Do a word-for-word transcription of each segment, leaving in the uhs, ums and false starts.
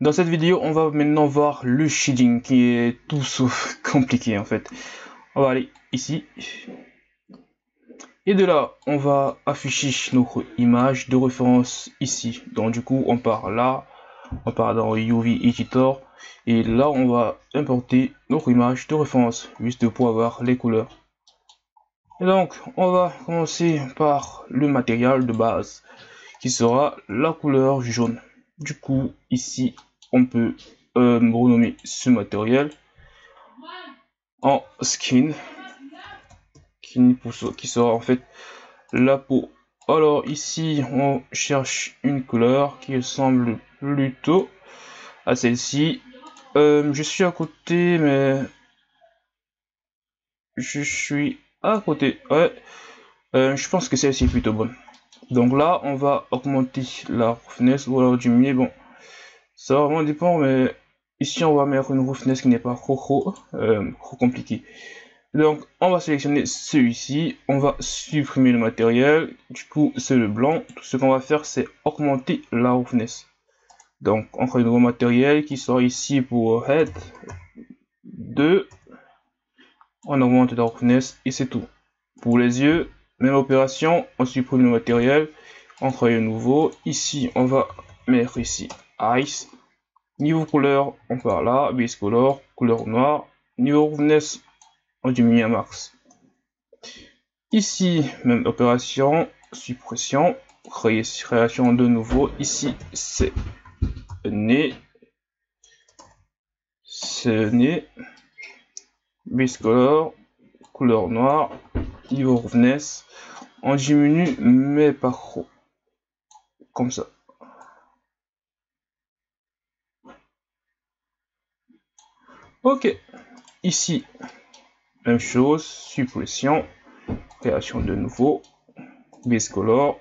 Dans cette vidéo, on va maintenant voir le shading qui est tout sauf compliqué en fait. On va aller ici. Et de là, on va afficher notre image de référence ici. Donc du coup, on part là, on part dans U V Editor. Et là, on va importer notre image de référence, juste pour avoir les couleurs. Et donc, on va commencer par le matériel de base, qui sera la couleur jaune. Du coup, ici, on peut euh, renommer ce matériel en skin, qui, qui sera en fait la peau. Alors ici, on cherche une couleur qui ressemble plutôt à celle-ci. Euh, je suis à côté, mais je suis à côté. Ouais, euh, je pense que celle-ci est plutôt bonne. Donc là, on va augmenter la roughness ou alors diminuer. Bon, ça va vraiment dépendre, mais ici on va mettre une roughness qui n'est pas trop trop, euh, trop compliquée. Donc on va sélectionner celui-ci, on va supprimer le matériel. Du coup, c'est le blanc. Tout ce qu'on va faire, c'est augmenter la roughness. Donc on crée un nouveau matériel qui sera ici pour head deux. On augmente la roughness et c'est tout. Pour les yeux, même opération, on supprime le matériel, on crée un nouveau. Ici, on va mettre ici Ice. Niveau couleur, on part là, base color, couleur noire. Niveau roughness, on diminue à max. Ici, même opération, suppression, créer, création de nouveau. Ici, c'est nez. C'est nez. Base color, couleur noire. Niveau roughness, on diminue mais pas trop, comme ça. Ok, ici même chose, suppression, création de nouveau, base color.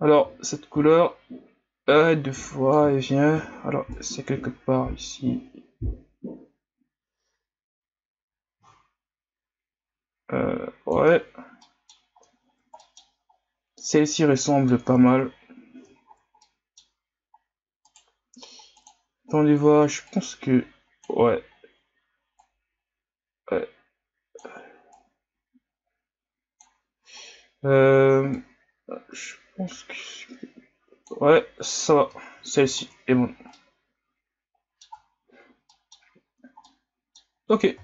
Alors cette couleur euh, deux fois et vient, alors c'est quelque part ici. Euh, ouais, celle-ci ressemble pas mal. Attendez voir, je pense que ouais, ouais. Euh, je pense que ouais, ça va. Celle-ci est bonne. Ok,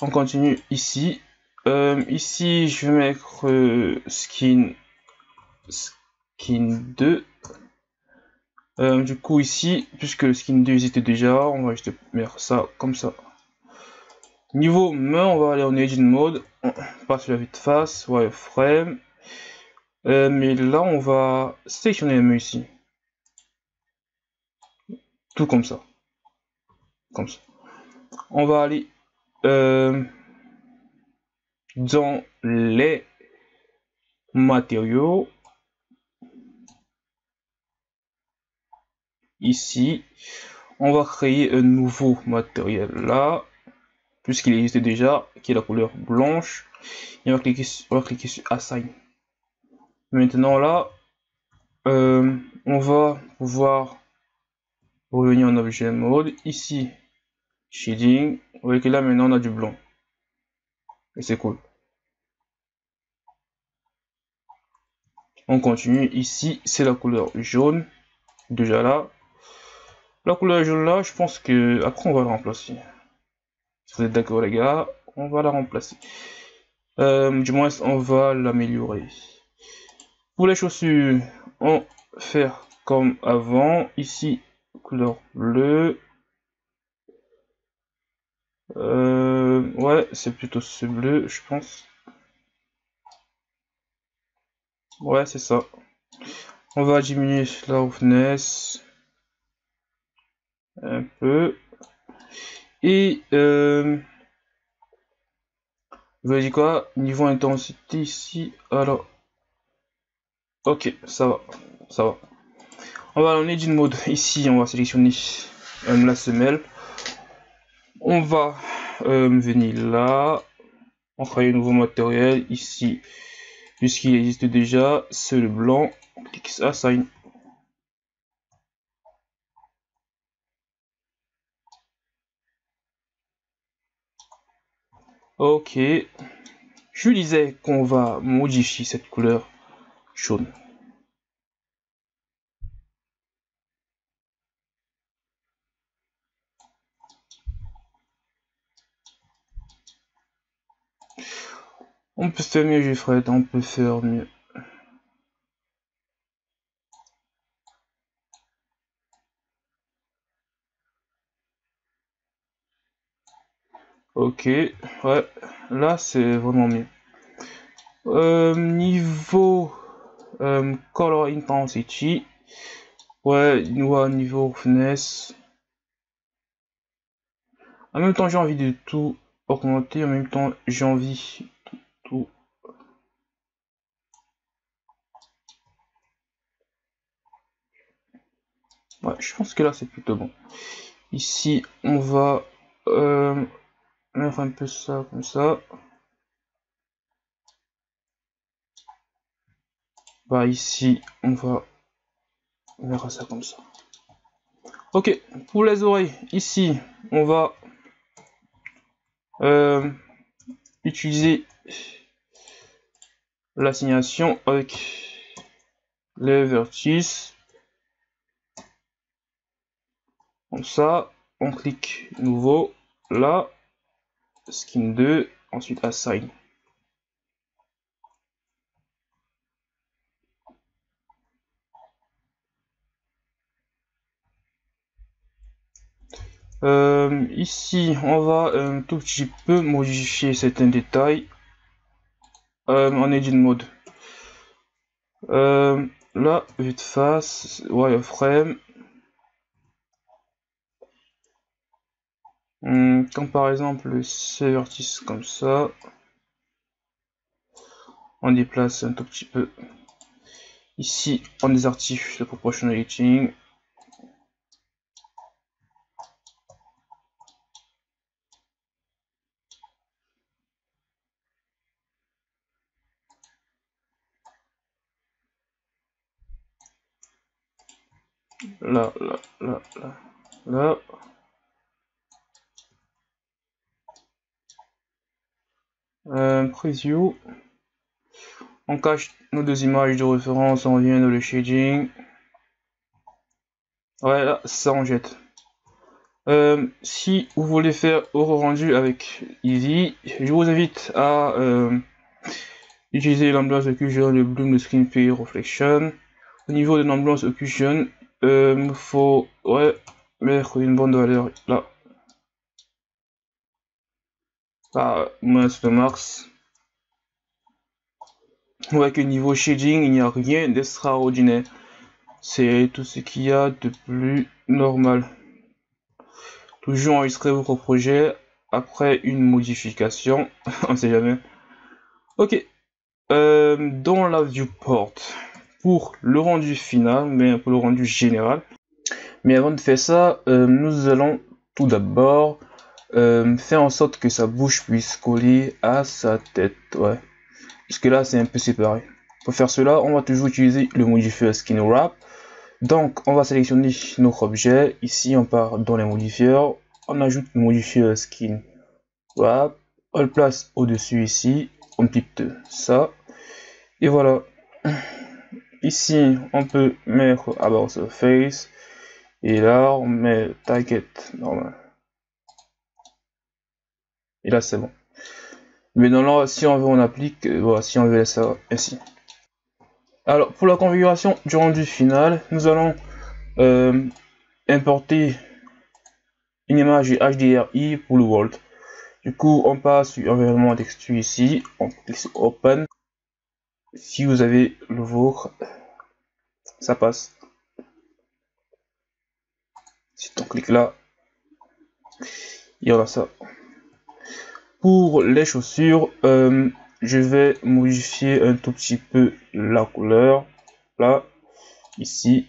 on continue ici. Euh, ici, je vais mettre euh, skin, skin deux. Euh, du coup, ici, puisque le skin deux existait déjà, on va juste mettre ça comme ça. Niveau main, on va aller en edit mode. On passe sur la vue de face, wireframe. Euh, mais là, on va sélectionner la main ici. Tout comme ça. Comme ça. On va aller. Euh, dans les matériaux ici, on va créer un nouveau matériel là, puisqu'il existait déjà, qui est la couleur blanche, et on va cliquer sur, on va cliquer sur assign. Maintenant là, euh, on va pouvoir revenir en objet mode ici, shading. Vous voyez que là maintenant on a du blanc et c'est cool. On continue ici, c'est la couleur jaune, déjà là. La couleur jaune là, je pense que après on va la remplacer. Si vous êtes d'accord les gars, on va la remplacer. Euh, du moins on va l'améliorer. Pour les chaussures, on fait comme avant. Ici, couleur bleue. Euh, ouais, c'est plutôt ce bleu, je pense. Ouais, c'est ça. On va diminuer la roughness un peu. Et euh, vous voyez quoi? Niveau intensité ici. Alors, ok, ça va, ça va. On va aller en edit mode ici. On va sélectionner euh, la semelle. On va euh, venir là. On crée un nouveau matériel ici. Puisqu'il existe déjà, c'est le blanc, on clique sur Assign. Ok, je disais qu'on va modifier cette couleur jaune. On peut faire mieux, Jeffred, on peut faire mieux. Ok, ouais, là c'est vraiment mieux. Euh, niveau euh, color intensity, ouais, nous à niveau roughness. En même temps, j'ai envie de tout augmenter. En même temps, j'ai envie de tout. Ouais, je pense que là c'est plutôt bon. Ici, on va. Euh, Mettre un peu ça comme ça. Bah ici on va on verra ça comme ça. Ok, pour les oreilles ici on va euh, utiliser l'assignation avec les vertices comme ça. On clique nouveau là. Skin deux, ensuite assign. Euh, ici, on va un tout petit peu modifier certains détails euh, en edit mode. Euh, là, vue de face, wireframe. Quand par exemple ces vertices comme ça, on déplace un tout petit peu. Ici, on désactive le proportional editing. Là, là, là, là, là. Euh, preview, on cache nos deux images de référence, on vient de le shading. Ouais, là ça on jette. Euh, si vous voulez faire au rendu avec Easy, je vous invite à euh, utiliser l'ambiance occlusion de Bloom, de Screen Play Reflection. Au niveau de l'ambiance occlusion, il euh, faut ouais, mettre une bonne valeur là. Ah, mince de mars. On voit que niveau shading, il n'y a rien d'extraordinaire. C'est tout ce qu'il y a de plus normal. Toujours enregistrer votre projet après une modification. On sait jamais. Ok. Euh, dans la viewport, pour le rendu final, mais pour le rendu général. Mais avant de faire ça, euh, nous allons tout d'abord. Euh, faire en sorte que sa bouche puisse coller à sa tête, ouais. Parce que là c'est un peu séparé. Pour faire cela, on va toujours utiliser le modifier skin wrap. Donc on va sélectionner notre objet. Ici on part dans les modifieurs, on ajoute le modifier skin wrap, on le place au-dessus ici, on pipe ça. Et voilà. Ici on peut mettre about surface. Et là on met target normal. Et là c'est bon. Mais dans l'ordre, si on veut on applique, euh, voilà, si on veut ça ainsi. Alors pour la configuration du rendu final, nous allons euh, importer une image H D R I pour le world. Du coup on passe sur environnement texture ici, on clique sur open. Si vous avez le vôtre, ça passe. Si on clique là, il y aura ça. Pour les chaussures, euh, je vais modifier un tout petit peu la couleur. Là, ici,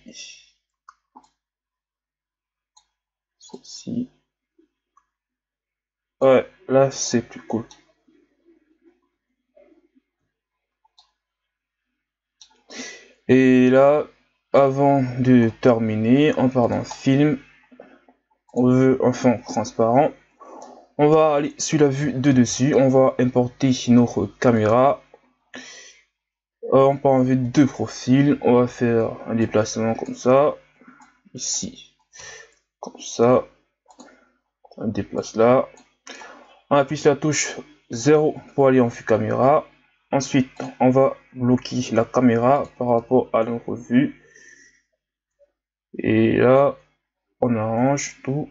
ceci. Ouais, là c'est plus cool. Et là, avant de terminer, on part dans film. On veut un fond transparent. On va aller sur la vue de dessus, on va importer notre caméra. On part en vue de profil, on va faire un déplacement comme ça, ici, comme ça, on déplace là, on appuie sur la touche zéro pour aller en vue caméra, ensuite on va bloquer la caméra par rapport à notre vue, et là on arrange tout,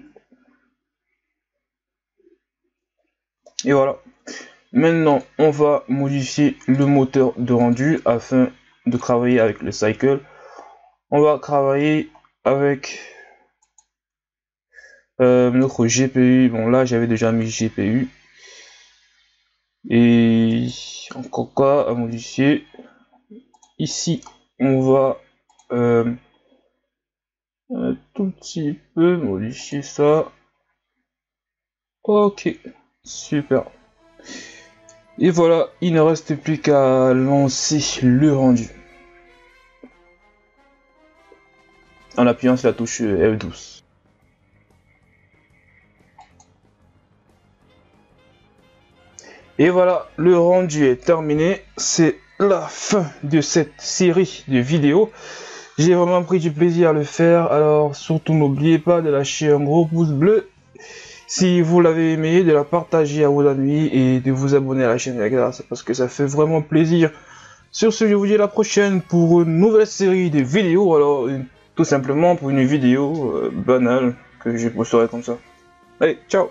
et voilà. Maintenant, on va modifier le moteur de rendu afin de travailler avec le cycle. On va travailler avec euh, notre G P U. Bon, là, j'avais déjà mis G P U. Et encore quoi à modifier. Ici, on va euh, un tout petit peu modifier ça. Ok, super. Et voilà, il ne reste plus qu'à lancer le rendu. En appuyant sur la touche F douze. Et voilà, le rendu est terminé. C'est la fin de cette série de vidéos. J'ai vraiment pris du plaisir à le faire. Alors surtout n'oubliez pas de lâcher un gros pouce bleu. Si vous l'avez aimé, de la partager à vos amis et de vous abonner à la chaîne de la grâce parce que ça fait vraiment plaisir. Sur ce, je vous dis à la prochaine pour une nouvelle série de vidéos. Alors, tout simplement pour une vidéo euh, banale que je posterai comme ça. Allez, ciao!